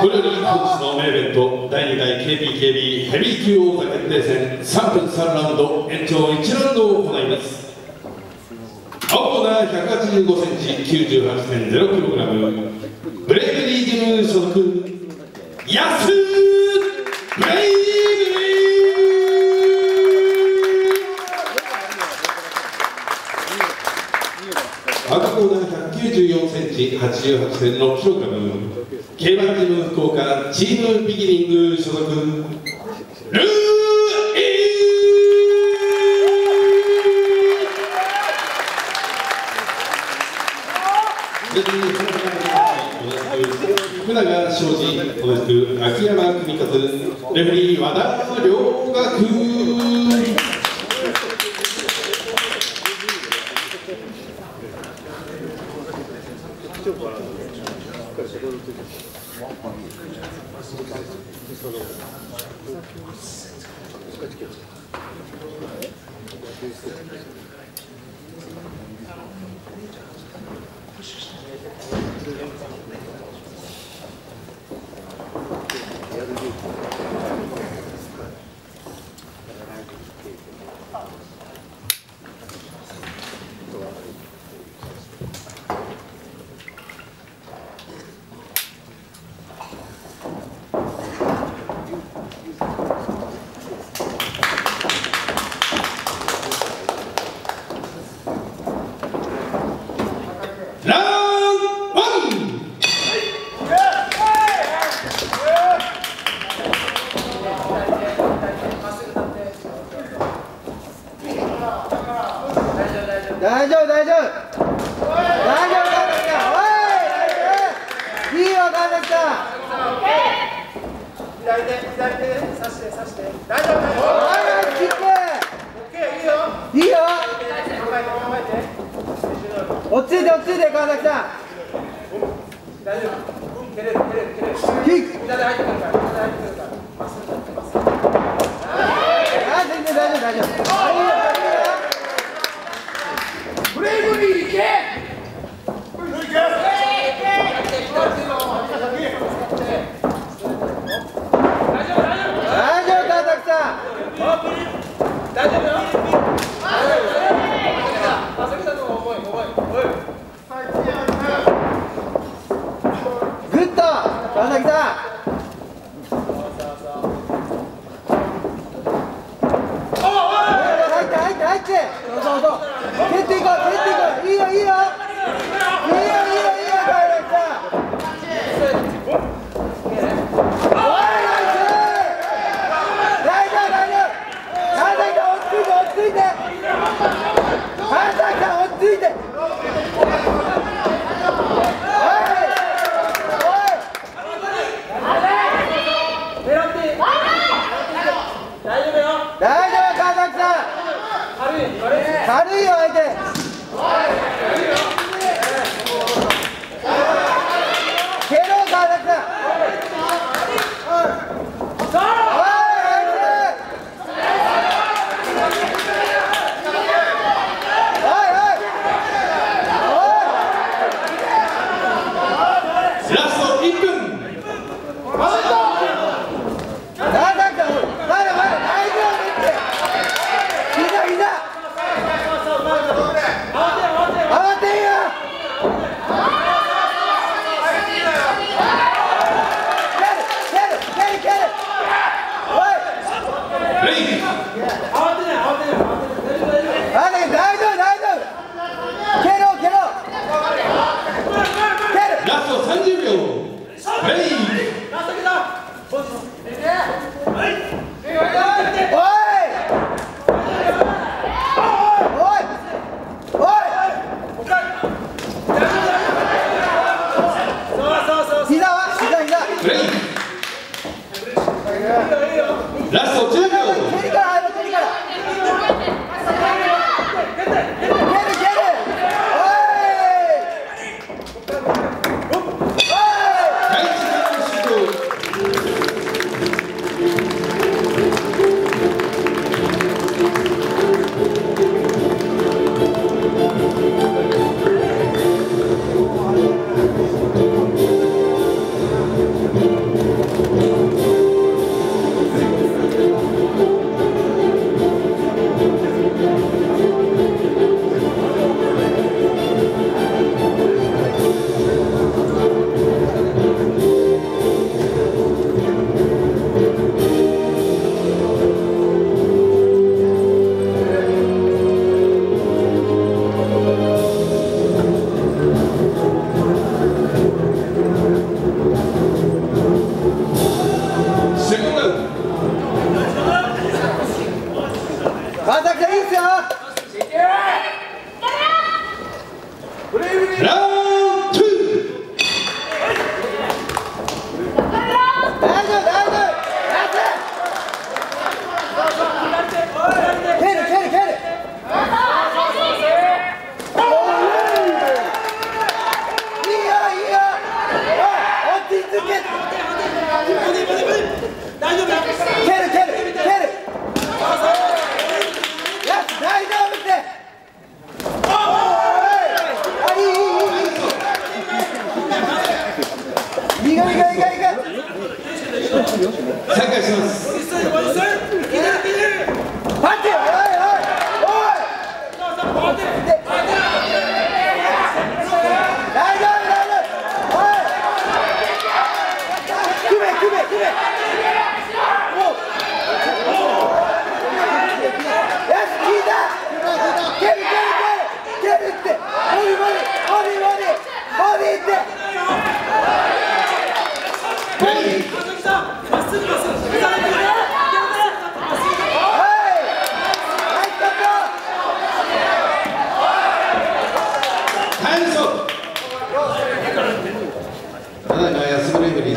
プロリーグの名イベント第2回 KPKB ヘビー級王座決定戦3分3ラウンド延長1ラウンドを行います。青コーナー 185cm98.0kg ブレイブリージム所属安ブレイブ赤コーナー 194cm88.6kg K-1 チーム福岡チームビギニング所属ルーイ福永庄司同じく秋山組勝レフェリー和田良学。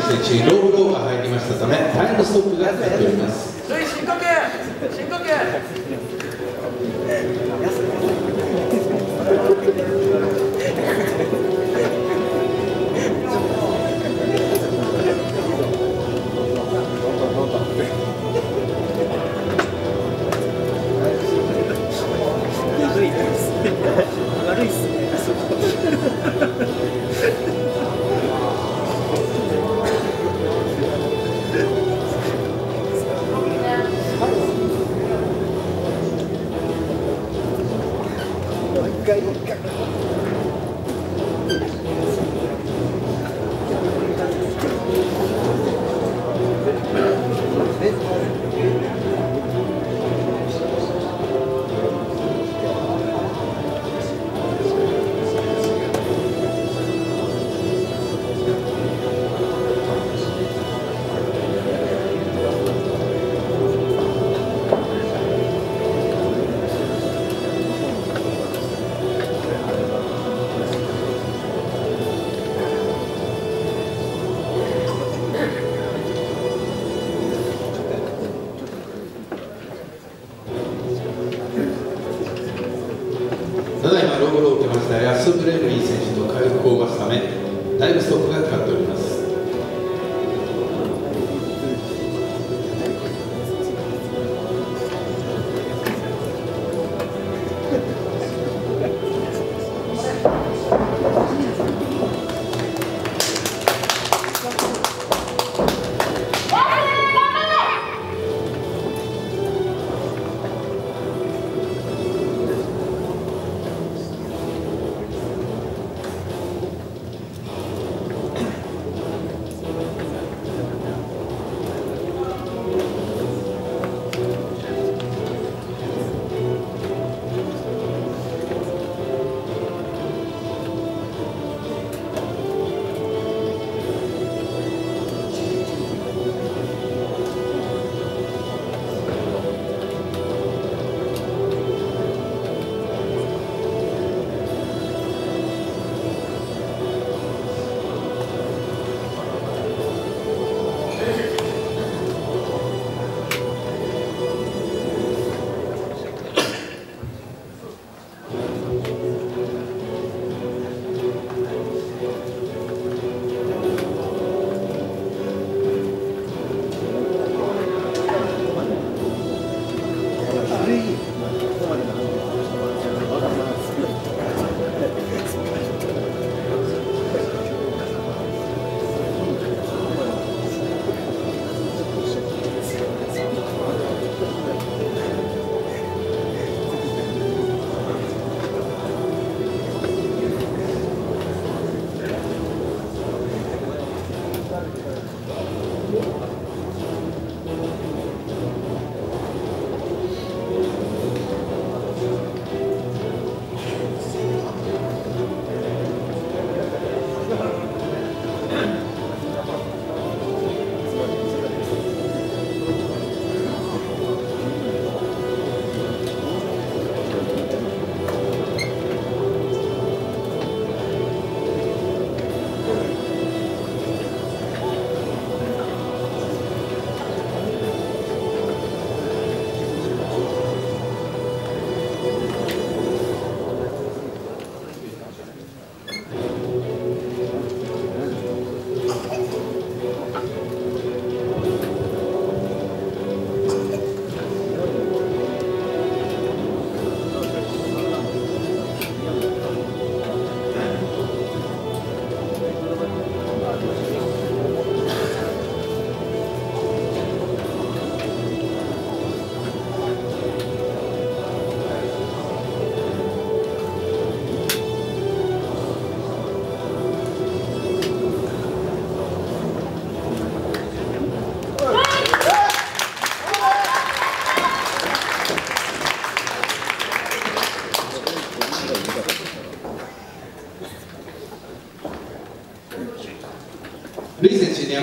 選手中、ロール効果が入りましたため、タイムストップが入っております。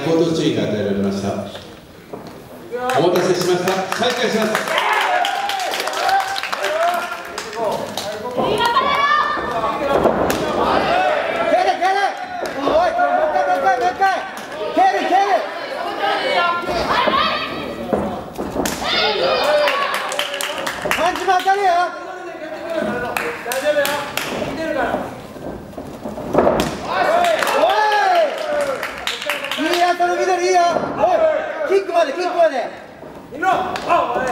口頭注意が与えられました。お待たせしました。再開します。当たれよ。大丈夫よ。見てるから。おい。いいよ、そのミドルいいよ。おい。キックまで、キックまで。いろ。あ、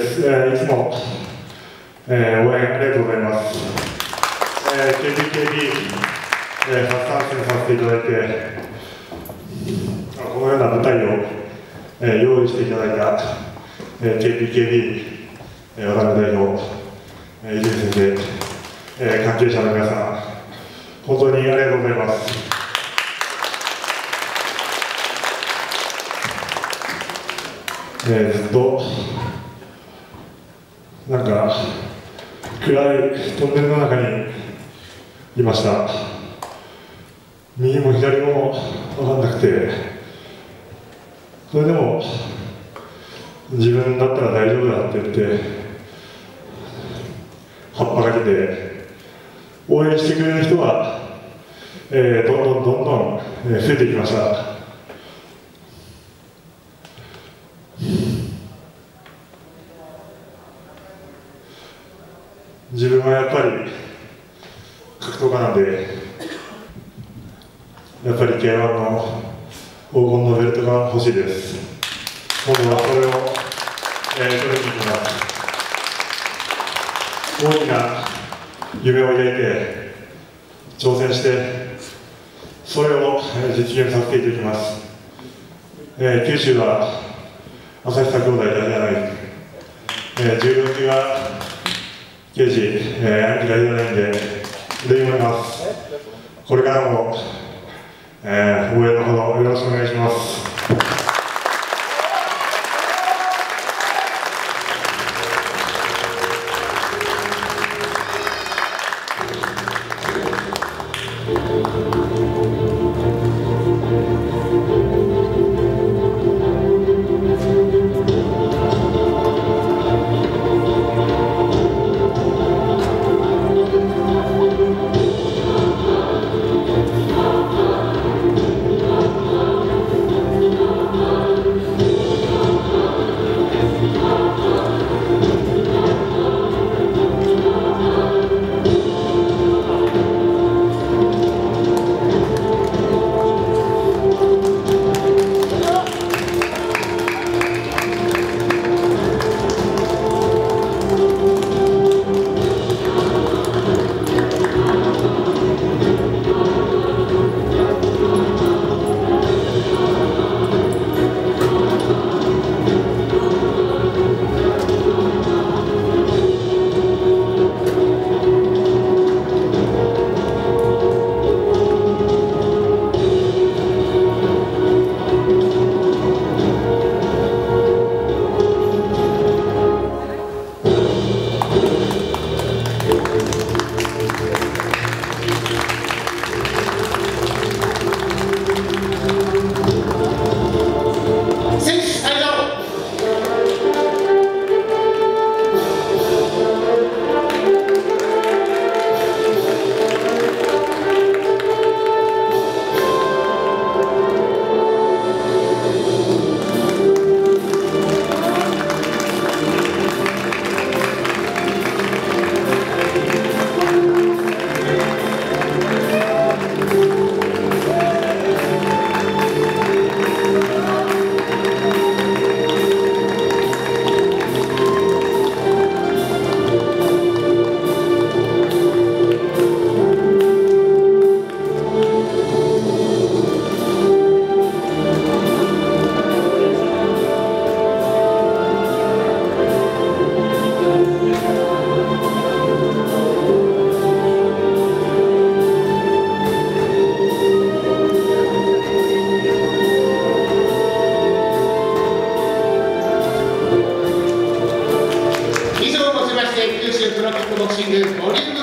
です。いつも、応援ありがとうございます。KPKB、初参戦させていただいて、このような舞台を、用意していただいた、KPKB、渡辺代表、伊集院先生、関係者の皆さん、本当にありがとうございます。ずっとなんか暗いトンネルの中にいました。右も左も分かんなくて、それでも自分だったら大丈夫だって言って葉っぱかけて応援してくれる人は、どんどん増えてきました。自分はやっぱり格闘家なんで、やっぱり K-1 の黄金のベルトが欲しいです。今度はそれを取りに行きます。大きな夢を抱いて挑戦して、それを実現させていただきます。九州は朝日兄弟だけじゃない、14級が刑事、兄貴だけじゃないんで、で思います。これからも、応援のほどよろしくお願いします。九州プロキックボクシング